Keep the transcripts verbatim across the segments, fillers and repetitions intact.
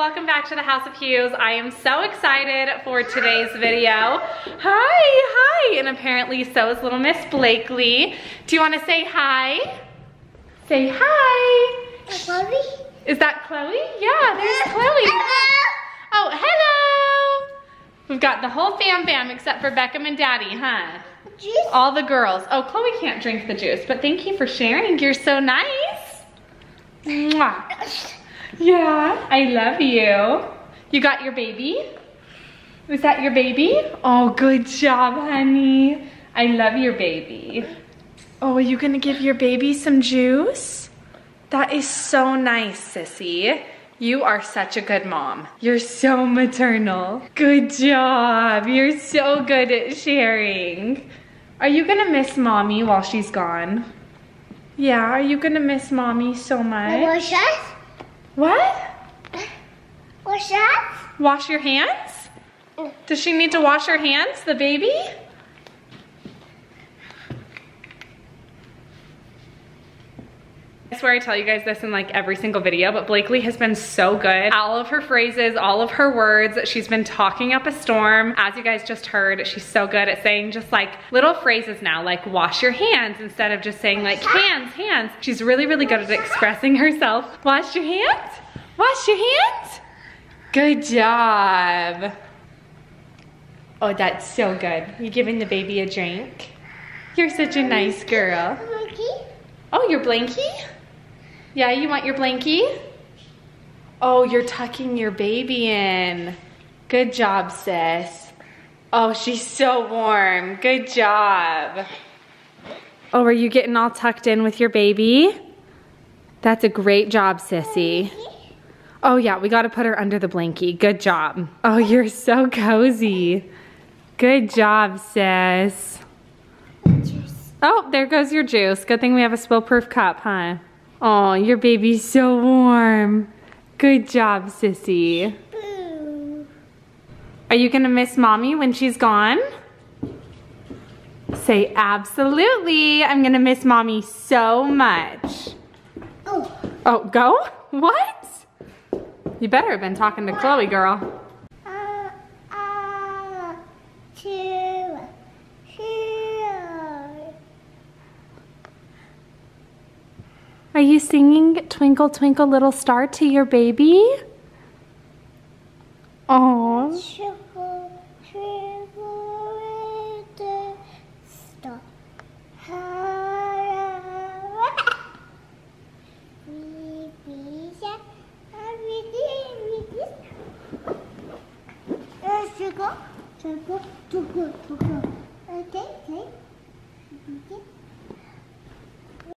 welcome back to the House of Hughes. I am so excited for today's video. Hi, hi, and apparently so is little Miss Blakely. Do you want to say hi? Say hi. Is that Chloe? Is that Chloe? Yeah, there's Chloe. Hello. Oh, hello. We've got the whole fam fam except for Beckham and Daddy, huh? Juice. All the girls. Oh, Chloe can't drink the juice, but thank you for sharing. You're so nice. Mwah. Yeah, I love you. You got your baby? Was that your baby? Oh, good job, honey. I love your baby. Oh, are you gonna give your baby some juice? That is so nice, sissy. You are such a good mom. You're so maternal. Good job. You're so good at sharing. Are you gonna miss mommy while she's gone? Yeah, are you gonna miss mommy so much? What? Wash that? Wash your hands? Does she need to wash her hands, the baby? I swear I tell you guys this in like every single video, but Blakely has been so good. All of her phrases, all of her words, she's been talking up a storm. As you guys just heard, she's so good at saying just like little phrases now, like wash your hands instead of just saying like hands, hands. She's really, really good at expressing herself. Wash your hands, wash your hands. Good job. Oh, that's so good. You giving the baby a drink? You're such a nice girl. Oh, your blankie? Yeah, you want your blankie? Oh, you're tucking your baby in. Good job, sis. Oh, she's so warm. Good job. Oh, are you getting all tucked in with your baby? That's a great job, sissy. Oh yeah, we gotta put her under the blankie. Good job. Oh, you're so cozy. Good job, sis. Oh, there goes your juice. Good thing we have a spill-proof cup, huh? Oh, your baby's so warm. Good job, sissy. Boo. Are you gonna miss mommy when she's gone? Say absolutely. I'm gonna miss mommy so much. Oh. Oh, go? What? You better have been talking to Chloe, girl. Uh, uh, two, two. Are you singing Twinkle Twinkle Little Star to your baby? Aww.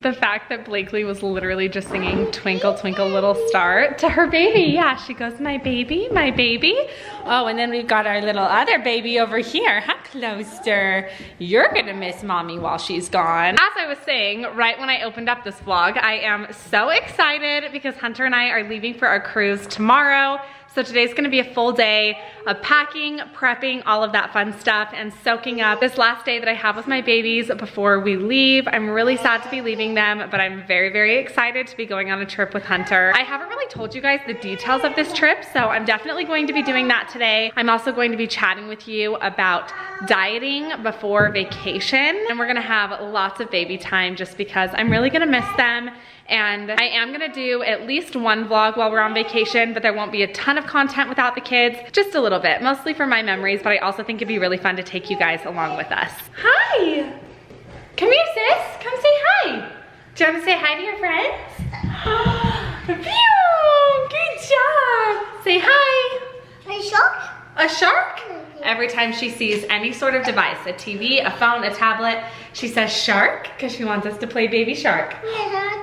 The fact that Blakely was literally just singing Twinkle Twinkle Little Star to her baby. Yeah, she goes, my baby, my baby. Oh, and then we've got our little other baby over here, huh, Closter? You're gonna miss mommy while she's gone. As I was saying, right when I opened up this vlog, I am so excited because Hunter and I are leaving for our cruise tomorrow. So today's gonna be a full day of packing, prepping, all of that fun stuff, and soaking up this last day that I have with my babies before we leave. I'm really sad to be leaving them, but I'm very, very excited to be going on a trip with Hunter. I haven't really told you guys the details of this trip, so I'm definitely going to be doing that today. I'm also going to be chatting with you about dieting before vacation, and we're gonna have lots of baby time just because I'm really gonna miss them. And I am gonna do at least one vlog while we're on vacation, but there won't be a ton of content without the kids. Just a little bit, mostly for my memories, but I also think it'd be really fun to take you guys along with us. Hi! Come here, sis, come say hi. Do you want to say hi to your friends? Good job! Say hi! A shark? A shark? Every time she sees any sort of device, a T V, a phone, a tablet, she says shark, because she wants us to play baby shark. Did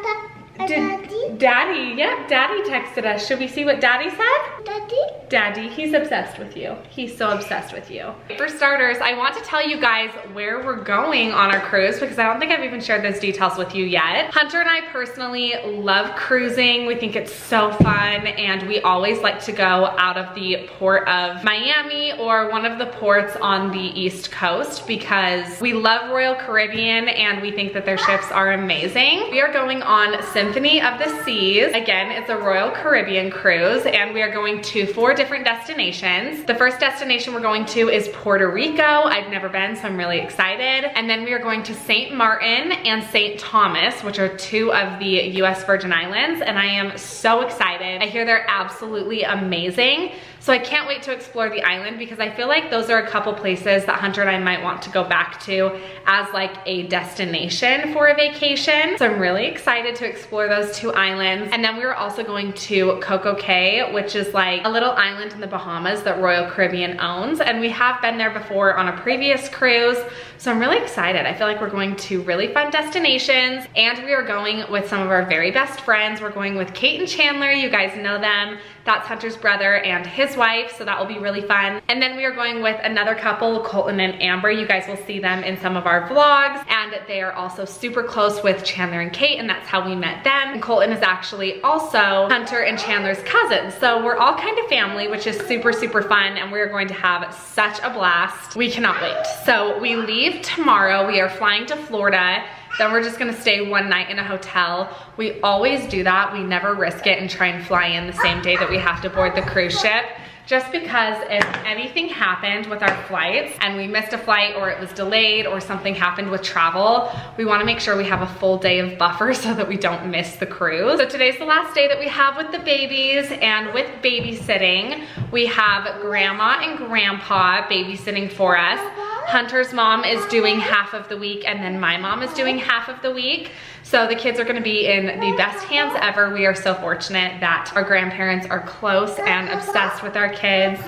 Daddy? Daddy, yep, Daddy texted us. Should we see what Daddy said? Daddy? Daddy, he's obsessed with you. He's so obsessed with you. For starters, I want to tell you guys where we're going on our cruise because I don't think I've even shared those details with you yet. Hunter and I personally love cruising. We think it's so fun, and we always like to go out of the port of Miami or one of the ports on the East Coast because we love Royal Caribbean and we think that their ships are amazing. We are going on Symphony of the Seas. Again, it's a Royal Caribbean cruise, and we are going to four different destinations. The first destination we're going to is Puerto Rico. I've never been, so I'm really excited. And then we are going to Saint Martin and Saint Thomas, which are two of the U S Virgin Islands, and I am so excited. I hear they're absolutely amazing. So I can't wait to explore the island because I feel like those are a couple places that Hunter and I might want to go back to as like a destination for a vacation. So I'm really excited to explore those two islands. And then we were also going to Coco Cay, which is like a little island in the Bahamas that Royal Caribbean owns. And we have been there before on a previous cruise. So I'm really excited. I feel like we're going to really fun destinations, and we are going with some of our very best friends. We're going with Kate and Chandler. You guys know them. That's Hunter's brother and his wife, so that will be really fun. And then we are going with another couple, Colton and Amber. You guys will see them in some of our vlogs, and they are also super close with Chandler and Kate, and that's how we met them. And Colton is actually also Hunter and Chandler's cousin, so we're all kind of family, which is super, super fun, and we are going to have such a blast. We cannot wait. So we leave tomorrow. We are flying to Florida. Then we're just gonna stay one night in a hotel. We always do that. We never risk it and try and fly in the same day that we have to board the cruise ship. Just because if anything happened with our flights and we missed a flight or it was delayed or something happened with travel, we wanna make sure we have a full day of buffer so that we don't miss the cruise. So today's the last day that we have with the babies, and with babysitting, we have grandma and grandpa babysitting for us. Hunter's mom is doing half of the week, and then my mom is doing half of the week. So the kids are gonna be in the best hands ever. We are so fortunate that our grandparents are close and obsessed with our kids. Kids.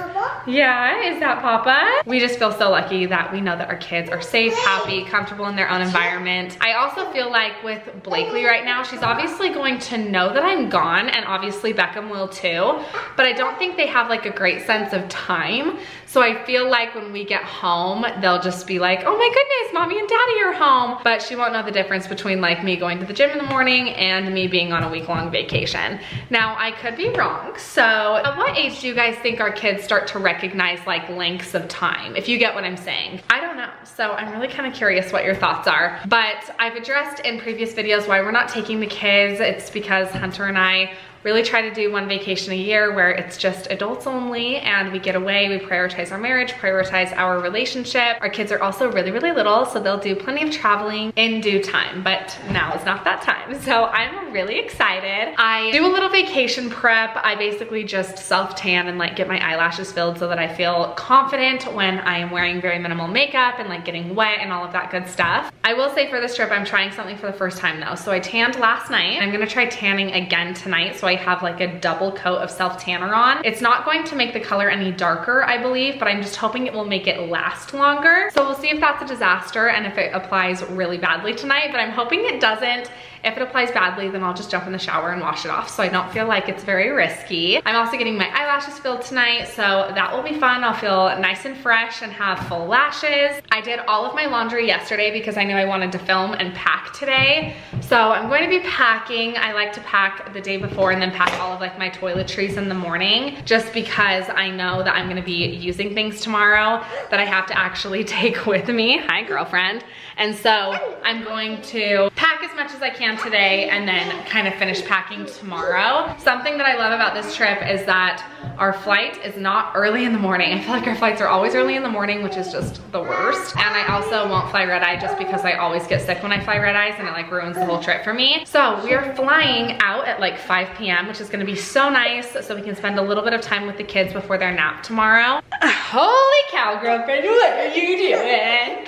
Yeah, is that Papa? We just feel so lucky that we know that our kids are safe, happy, comfortable in their own environment. I also feel like with Blakely right now, she's obviously going to know that I'm gone, and obviously Beckham will too, but I don't think they have like a great sense of time. So I feel like when we get home, they'll just be like, oh my goodness, mommy and daddy are home. But she won't know the difference between like me going to the gym in the morning and me being on a week long vacation. Now I could be wrong. So at what age do you guys think our kids start to recognize like lengths of time, if you get what I'm saying? I don't know, so I'm really kind of curious what your thoughts are, but I've addressed in previous videos why we're not taking the kids. It's because Hunter and I really try to do one vacation a year where it's just adults only, and we get away, we prioritize our marriage, prioritize our relationship. Our kids are also really, really little, so they'll do plenty of traveling in due time, but now is not that time. So I'm really excited. I do a little vacation prep. I basically just self-tan and like get my eyelashes filled so that I feel confident when I am wearing very minimal makeup and like getting wet and all of that good stuff. I will say for this trip, I'm trying something for the first time though. So I tanned last night. I'm gonna try tanning again tonight, so I I have like a double coat of self-tanner on. It's not going to make the color any darker, I believe, but I'm just hoping it will make it last longer. So we'll see if that's a disaster and if it applies really badly tonight, but I'm hoping it doesn't. If it applies badly, then I'll just jump in the shower and wash it off, so I don't feel like it's very risky. I'm also getting my eyelashes filled tonight, so that will be fun. I'll feel nice and fresh and have full lashes. I did all of my laundry yesterday because I knew I wanted to film and pack today. So I'm going to be packing. I like to pack the day before and then pack all of like my toiletries in the morning, just because I know that I'm gonna be using things tomorrow that I have to actually take with me. Hi, girlfriend. And so I'm going to pack as much as I can today and then kind of finish packing tomorrow. Something that I love about this trip is that our flight is not early in the morning. I feel like our flights are always early in the morning, which is just the worst. And I also won't fly red-eye just because I always get sick when I fly red-eyes and it like ruins the whole trip for me. So we are flying out at like five p m, which is gonna be so nice, so we can spend a little bit of time with the kids before their nap tomorrow. Holy cow, girlfriend, what are you doing?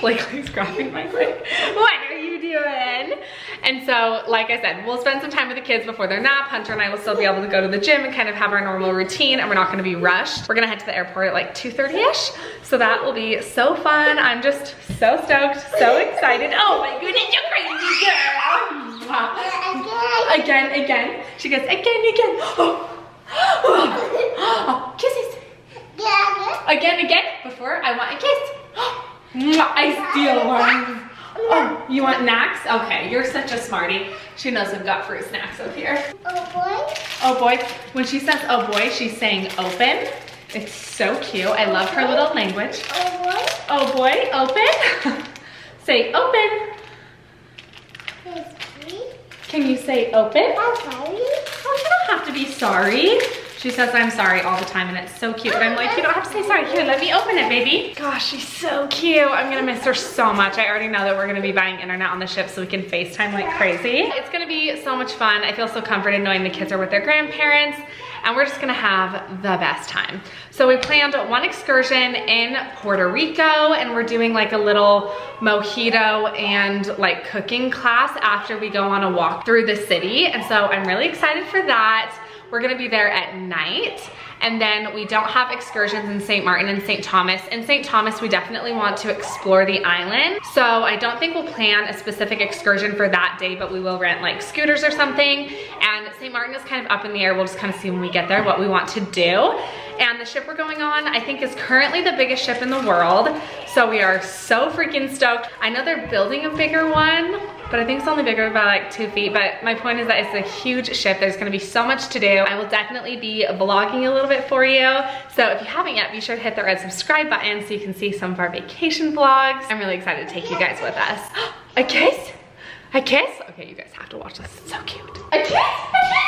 Blakely's grabbing my leg. What are you doing? And so, like I said, we'll spend some time with the kids before their nap. Hunter and I will still be able to go to the gym and kind of have our normal routine, and we're not gonna be rushed. We're gonna head to the airport at like two thirty-ish, so that will be so fun. I'm just so stoked, so excited. Oh my goodness, you're crazy, girl. Again, again. She goes, again, again. Oh. Oh. Again, again, before I want a kiss. I steal one. Oh, you want snacks? Okay, you're such a smarty. She knows I've got fruit snacks up here. Oh boy. Oh boy. When she says oh boy, she's saying open. It's so cute. I love her little language. Oh boy. Oh boy, open. Say open. Can you say open? I'm sorry. Oh, you don't have to be sorry. She says I'm sorry all the time and it's so cute. But I'm like, you don't have to say sorry. Here, let me open it, baby. Gosh, she's so cute. I'm gonna miss her so much. I already know that we're gonna be buying internet on the ship so we can FaceTime like crazy. It's gonna be so much fun. I feel so comforted knowing the kids are with their grandparents and we're just gonna have the best time. So we planned one excursion in Puerto Rico and we're doing like a little mojito and like cooking class after we go on a walk through the city. And so I'm really excited for that. We're gonna be there at night. And then we don't have excursions in Saint Martin and Saint Thomas. In Saint Thomas, we definitely want to explore the island. So I don't think we'll plan a specific excursion for that day, but we will rent like scooters or something. And Saint Martin is kind of up in the air. We'll just kind of see when we get there what we want to do. And the ship we're going on, I think, is currently the biggest ship in the world. So we are so freaking stoked. I know they're building a bigger one, but I think it's only bigger by like two feet. But my point is that it's a huge ship. There's gonna be so much to do. I will definitely be vlogging a little bit for you. So if you haven't yet, be sure to hit the red subscribe button so you can see some of our vacation vlogs. I'm really excited to take you guys with us. A kiss? A kiss? Okay, you guys have to watch this. It's so cute. A kiss? A kiss?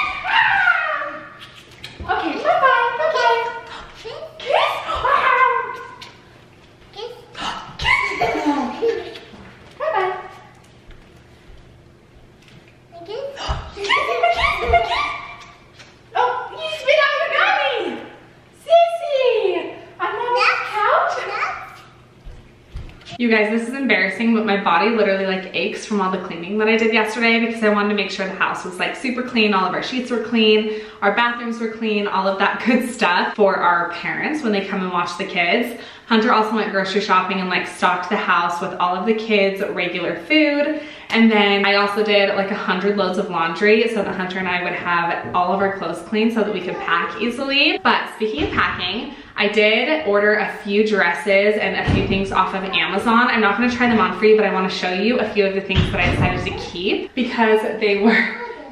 Ah! Okay, bye-bye, bye-bye. Kiss? Ah! Kiss? Kiss? Bye-bye. A kiss? A kiss? A kiss? A kiss? Oh, you spit out your gummy! Sissy! I'm on the couch? You guys, this is embarrassing, but my body literally like aches from all the cleaning that I did yesterday because I wanted to make sure the house was like super clean, all of our sheets were clean, our bathrooms were clean, all of that good stuff for our parents when they come and watch the kids. Hunter also went grocery shopping and like stocked the house with all of the kids' regular food. And then I also did like a hundred loads of laundry so that Hunter and I would have all of our clothes clean so that we could pack easily. But speaking of packing, I did order a few dresses and a few things off of Amazon. I'm not gonna try them on for you, but I wanna show you a few of the things that I decided to keep because they were,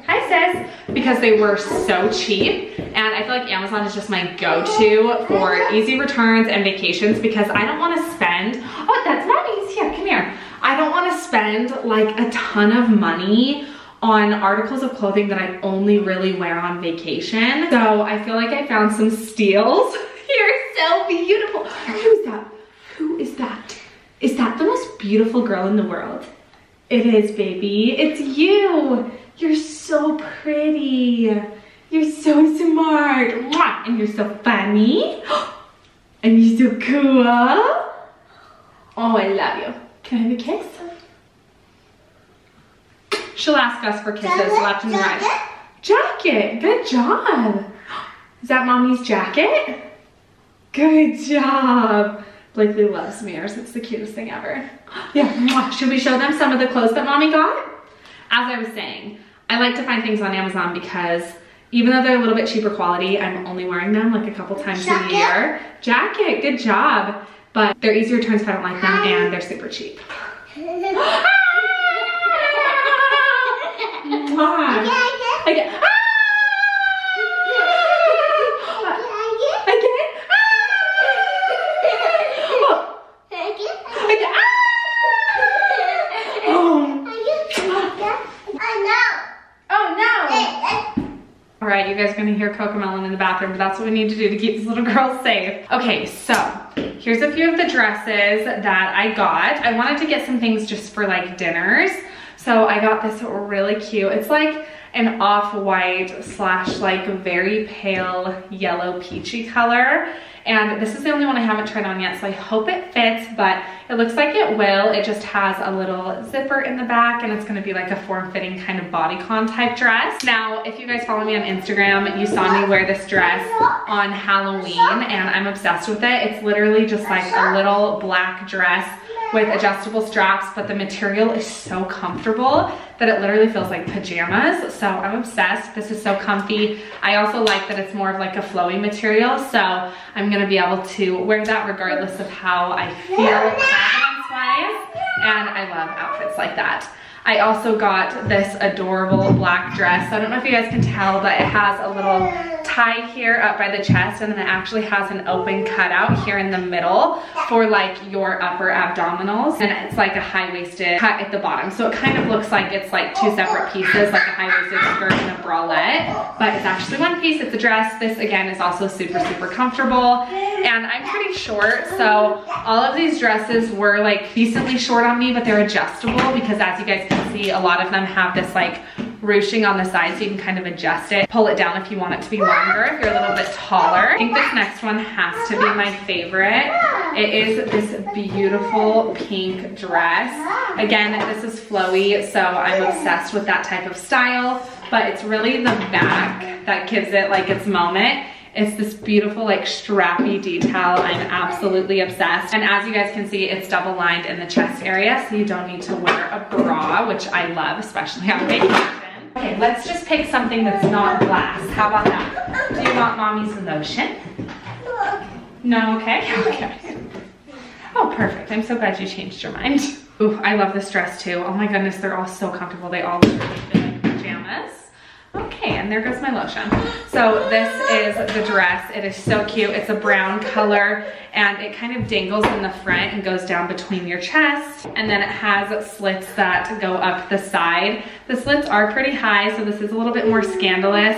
hi sis, because they were so cheap. And I feel like Amazon is just my go-to for easy returns and vacations because I don't wanna spend, oh, that's mommy's here, come here. I don't wanna spend like a ton of money on articles of clothing that I only really wear on vacation. So I feel like I found some steals. You're so beautiful. Who is that? Who is that? Is that the most beautiful girl in the world? It is, baby. It's you. You're so pretty. You're so smart. And you're so funny. And you're so cool. Oh, I love you. Can I have a kiss? She'll ask us for kisses left and right. Jacket, good job. Is that mommy's jacket? Good job. Blakely loves mirrors, it's the cutest thing ever. Yeah, should we show them some of the clothes that mommy got? As I was saying, I like to find things on Amazon because even though they're a little bit cheaper quality, I'm only wearing them like a couple times a year. Jacket, good job. But they're easier returns if I don't like them, and they're super cheap. Again. All right, you guys are gonna hear Cocomelon in the bathroom, but that's what we need to do to keep this little girl safe. Okay, so here's a few of the dresses that I got. I wanted to get some things just for like dinners. So I got this really cute, it's like an off-white slash like very pale yellow peachy color. And this is the only one I haven't tried on yet, so I hope it fits, but it looks like it will. It just has a little zipper in the back and it's gonna be like a form-fitting kind of bodycon type dress. Now, if you guys follow me on Instagram, you saw me wear this dress on Halloween and I'm obsessed with it. It's literally just like a little black dress with adjustable straps, but the material is so comfortable that it literally feels like pajamas. So I'm obsessed. This is so comfy. I also like that it's more of like a flowy material. So I'm going to be able to wear that regardless of how I feel confidence-wise. And I love outfits like that. I also got this adorable black dress. So I don't know if you guys can tell, but it has a little tie here up by the chest, and then it actually has an open cutout here in the middle for like your upper abdominals. And it's like a high-waisted cut at the bottom. So it kind of looks like it's like two separate pieces, like a high-waisted skirt and a bralette, but it's actually one piece. It's a dress. This again is also super, super comfortable. And I'm pretty short, so all of these dresses were like decently short on me, but they're adjustable because as you guys can see, a lot of them have this like ruching on the side, so you can kind of adjust it, pull it down if you want it to be longer, if you're a little bit taller. I think this next one has to be my favorite. It is this beautiful pink dress. Again, this is flowy, so I'm obsessed with that type of style, but it's really the back that gives it like its moment. It's this beautiful like strappy detail. I'm absolutely obsessed. And as you guys can see, it's double lined in the chest area, so you don't need to wear a bra, which I love, especially on vacation. Okay, let's just pick something that's not glass. How about that? Do you want mommy's lotion? No, okay? Okay. Oh, perfect. I'm so glad you changed your mind. Ooh, I love this dress too. Oh my goodness, they're all so comfortable. They all look like pajamas. Okay, and there goes my lotion. So this is the dress. It is so cute. It's a brown color, and it kind of dangles in the front and goes down between your chest. And then it has slits that go up the side. The slits are pretty high, so this is a little bit more scandalous.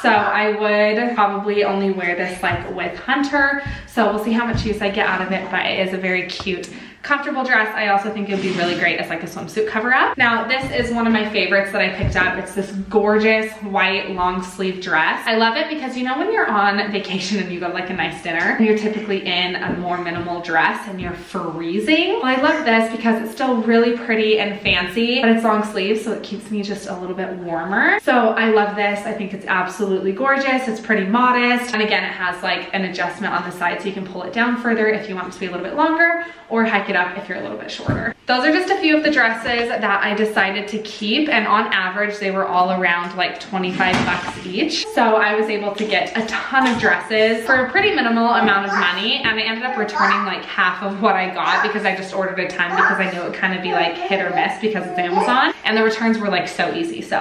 So I would probably only wear this like with Hunter. So we'll see how much use I get out of it, but it is a very cute, comfortable dress. I also think it would be really great as like a swimsuit cover up. Now this is one of my favorites that I picked up. It's this gorgeous white long sleeve dress. I love it because you know when you're on vacation and you go like a nice dinner, you're typically in a more minimal dress and you're freezing. Well, I love this because it's still really pretty and fancy, but it's long sleeve, so it keeps me just a little bit warmer. So I love this. I think it's absolutely gorgeous. It's pretty modest. And again, it has like an adjustment on the side so you can pull it down further if you want it to be a little bit longer, or hike it up if you're a little bit shorter. Those are just a few of the dresses that I decided to keep, and on average they were all around like twenty-five bucks each. So I was able to get a ton of dresses for a pretty minimal amount of money, and I ended up returning like half of what I got because I just ordered a ton because I knew it would kind of be like hit or miss because it's Amazon, and the returns were like so easy. So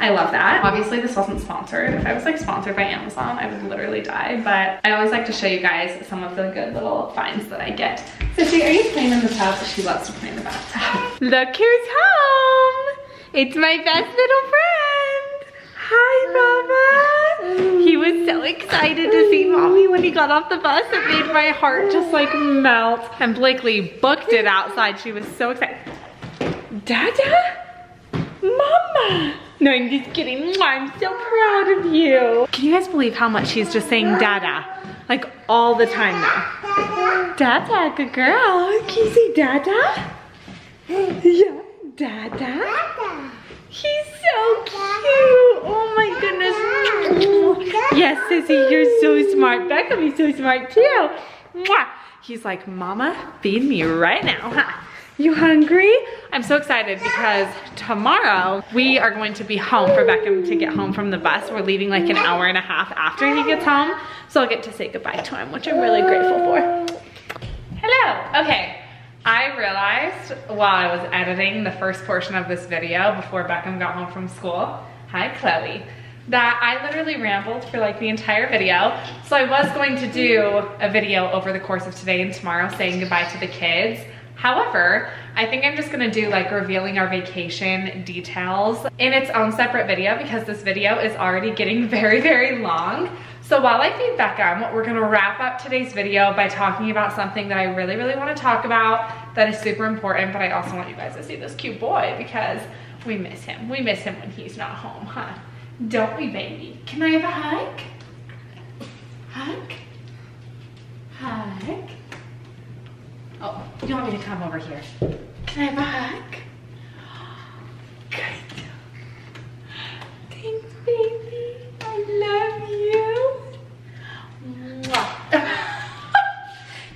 I love that. Obviously this wasn't sponsored. If I was like sponsored by Amazon, I would literally die, but I always like to show you guys some of the good little finds that I get. Sissy, are you playing in the tub? She loves to play in the bathtub. Look who's home! It's my best little friend! Hi, Mama! He was so excited to see Mommy when he got off the bus. It made my heart just like melt. And Blakely booked it outside. She was so excited. Dada? Mama! No, I'm just kidding. I'm so proud of you. Can you guys believe how much she's just saying Dada? Like all the time now. Dada, good girl. Can you say Dada? Yeah, Dada. He's so cute. Oh my goodness. Yes, Sissy, you're so smart. Beckham, he's so smart too. He's like, Mama, feed me right now, huh? You hungry? I'm so excited because tomorrow we are going to be home for Beckham to get home from the bus. We're leaving like an hour and a half after he gets home, so I'll get to say goodbye to him, which I'm really grateful for. Hello. Okay, I realized while I was editing the first portion of this video before Beckham got home from school, hi Chloe, that I literally rambled for like the entire video. So I was going to do a video over the course of today and tomorrow saying goodbye to the kids. However, I think I'm just gonna do like revealing our vacation details in its own separate video because this video is already getting very, very long. So while I feed Beckham, we're gonna wrap up today's video by talking about something that I really, really wanna talk about that is super important, but I also want you guys to see this cute boy because we miss him. We miss him when he's not home, huh? Don't we, baby? Can I have a hug? Hug? Hug? Oh, you want me to come over here? Can I have a hug? Good. Thanks, baby. I love you.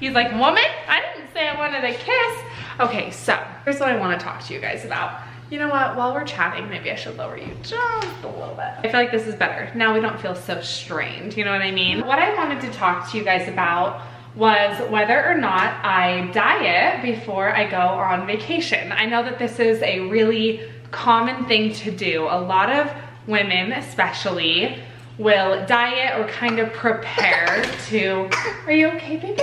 He's like, woman, I didn't say I wanted a kiss. Okay, so here's what I want to talk to you guys about. You know what, while we're chatting, maybe I should lower you just a little bit. I feel like this is better. Now we don't feel so strained, you know what I mean? What I wanted to talk to you guys about was whether or not I diet before I go on vacation. I know that this is a really common thing to do. A lot of women especially will diet or kind of prepare to, are you okay, baby?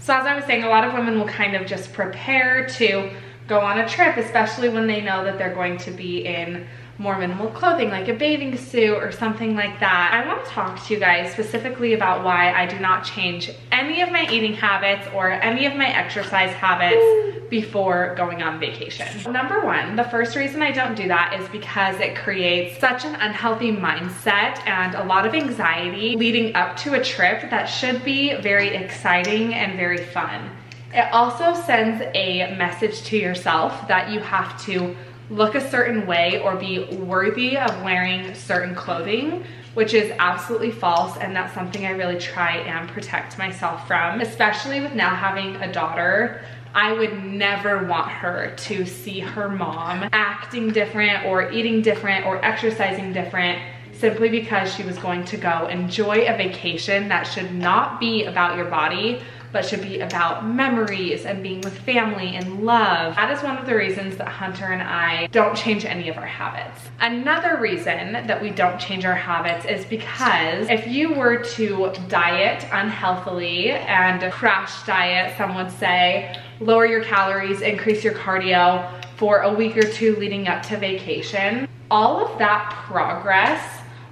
So as I was saying, a lot of women will kind of just prepare to go on a trip, especially when they know that they're going to be in more minimal clothing, like a bathing suit or something like that. I want to talk to you guys specifically about why I do not change any of my eating habits or any of my exercise habits before going on vacation. Number one, the first reason I don't do that is because it creates such an unhealthy mindset and a lot of anxiety leading up to a trip that should be very exciting and very fun. It also sends a message to yourself that you have to look a certain way or be worthy of wearing certain clothing, which is absolutely false, and that's something I really try and protect myself from. Especially with now having a daughter, I would never want her to see her mom acting different or eating different or exercising different simply because she was going to go enjoy a vacation that should not be about your body, but should be about memories and being with family and love. That is one of the reasons that Hunter and I don't change any of our habits. Another reason that we don't change our habits is because if you were to diet unhealthily and crash diet, some would say, lower your calories, increase your cardio for a week or two leading up to vacation, all of that progress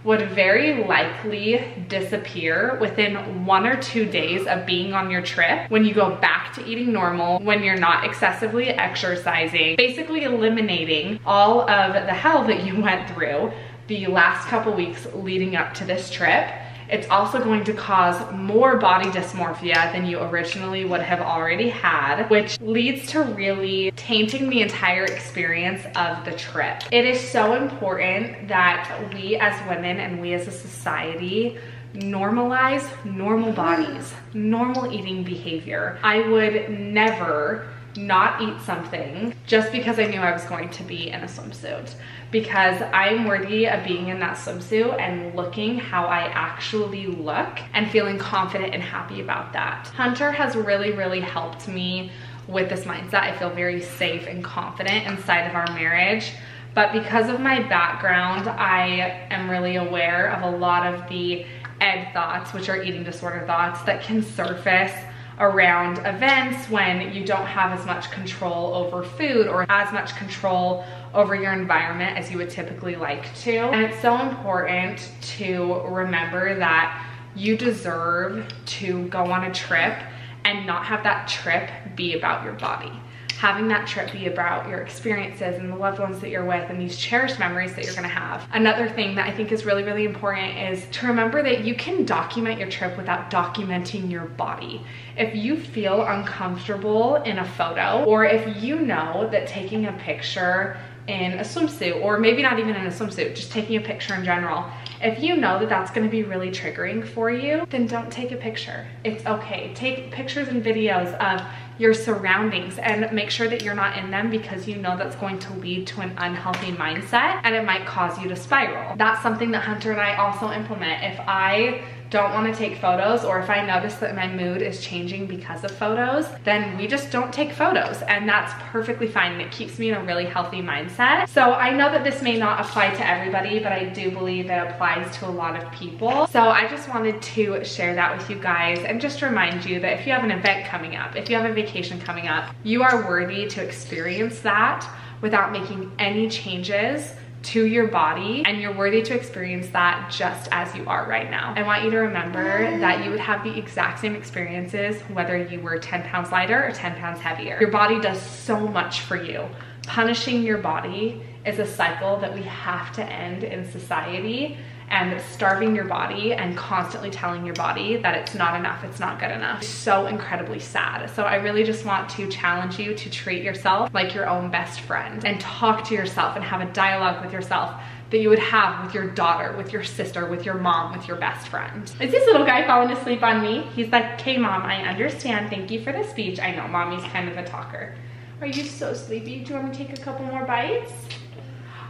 would very likely disappear within one or two days of being on your trip when you go back to eating normal, when you're not excessively exercising, basically eliminating all of the hell that you went through the last couple weeks leading up to this trip. It's also going to cause more body dysmorphia than you originally would have already had, which leads to really tainting the entire experience of the trip. It is so important that we as women and we as a society normalize normal bodies, normal eating behavior. I would never not eat something just because I knew I was going to be in a swimsuit, because I'm worthy of being in that swimsuit and looking how I actually look and feeling confident and happy about that. Hunter has really, really helped me with this mindset. I feel very safe and confident inside of our marriage, but because of my background, I am really aware of a lot of the E D thoughts, which are eating disorder thoughts, that can surface around events when you don't have as much control over food or as much control over your environment as you would typically like to. And it's so important to remember that you deserve to go on a trip and not have that trip be about your body. Having that trip be about your experiences and the loved ones that you're with and these cherished memories that you're gonna have. Another thing that I think is really, really important is to remember that you can document your trip without documenting your body. If you feel uncomfortable in a photo, or if you know that taking a picture in a swimsuit, or maybe not even in a swimsuit, just taking a picture in general, if you know that that's gonna be really triggering for you, then don't take a picture. It's okay. Take pictures and videos of your surroundings and make sure that you're not in them, because you know that's going to lead to an unhealthy mindset and it might cause you to spiral. That's something that Hunter and I also implement. If I don't want to take photos, or if I notice that my mood is changing because of photos, then we just don't take photos, and that's perfectly fine, and it keeps me in a really healthy mindset. So I know that this may not apply to everybody, but I do believe it applies to a lot of people. So I just wanted to share that with you guys and just remind you that if you have an event coming up, if you have a vacation coming up, you are worthy to experience that without making any changes to your body, and you're worthy to experience that just as you are right now. I want you to remember that you would have the exact same experiences whether you were ten pounds lighter or ten pounds heavier. Your body does so much for you. Punishing your body is a cycle that we have to end in society, and starving your body and constantly telling your body that it's not enough, it's not good enough, is so incredibly sad. So I really just want to challenge you to treat yourself like your own best friend and talk to yourself and have a dialogue with yourself that you would have with your daughter, with your sister, with your mom, with your best friend. Is this little guy falling asleep on me? He's like, okay, mom, I understand. Thank you for the speech. I know mommy's kind of a talker. Are you so sleepy? Do you want to take a couple more bites?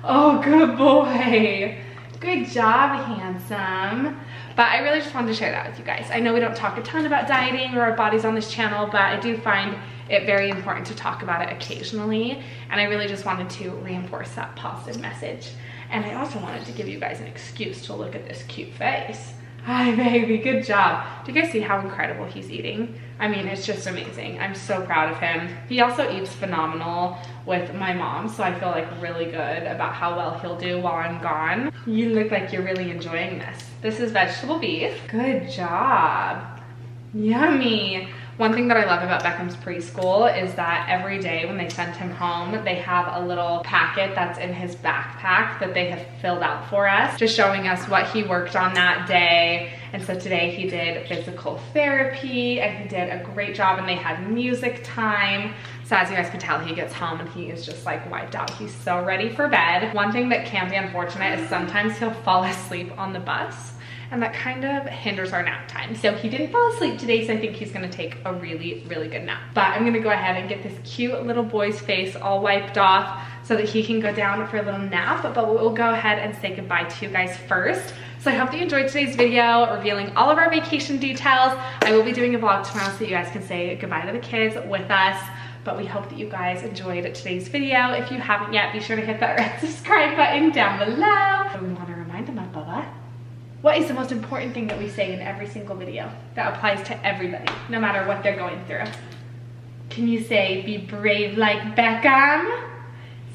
Oh, good boy. Good job, handsome. But I really just wanted to share that with you guys. I know we don't talk a ton about dieting or our bodies on this channel, but I do find it very important to talk about it occasionally. And I really just wanted to reinforce that positive message. And I also wanted to give you guys an excuse to look at this cute face. Hi, baby, good job. Do you guys see how incredible he's eating? I mean, it's just amazing. I'm so proud of him. He also eats phenomenal with my mom, so I feel like really good about how well he'll do while I'm gone. You look like you're really enjoying this. This is vegetable beef. Good job. Yummy. One thing that I love about Beckham's preschool is that every day when they send him home, they have a little packet that's in his backpack that they have filled out for us, just showing us what he worked on that day. And so today he did physical therapy and he did a great job, and they had music time. So as you guys can tell, he gets home and he is just like wiped out. He's so ready for bed. One thing that can be unfortunate is sometimes he'll fall asleep on the bus, and that kind of hinders our nap time. So he didn't fall asleep today, so I think he's gonna take a really, really good nap. But I'm gonna go ahead and get this cute little boy's face all wiped off so that he can go down for a little nap, but we'll go ahead and say goodbye to you guys first. So I hope that you enjoyed today's video, revealing all of our vacation details. I will be doing a vlog tomorrow so that you guys can say goodbye to the kids with us. But we hope that you guys enjoyed today's video. If you haven't yet, be sure to hit that red subscribe button down below. We wanna remind them of Bubba. What is the most important thing that we say in every single video that applies to everybody, no matter what they're going through? Can you say, be brave like Beckham?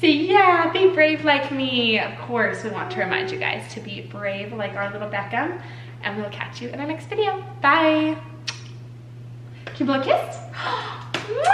Say, yeah, be brave like me. Of course, we want to remind you guys to be brave like our little Beckham, and we'll catch you in our next video. Bye. Can you blow a kiss?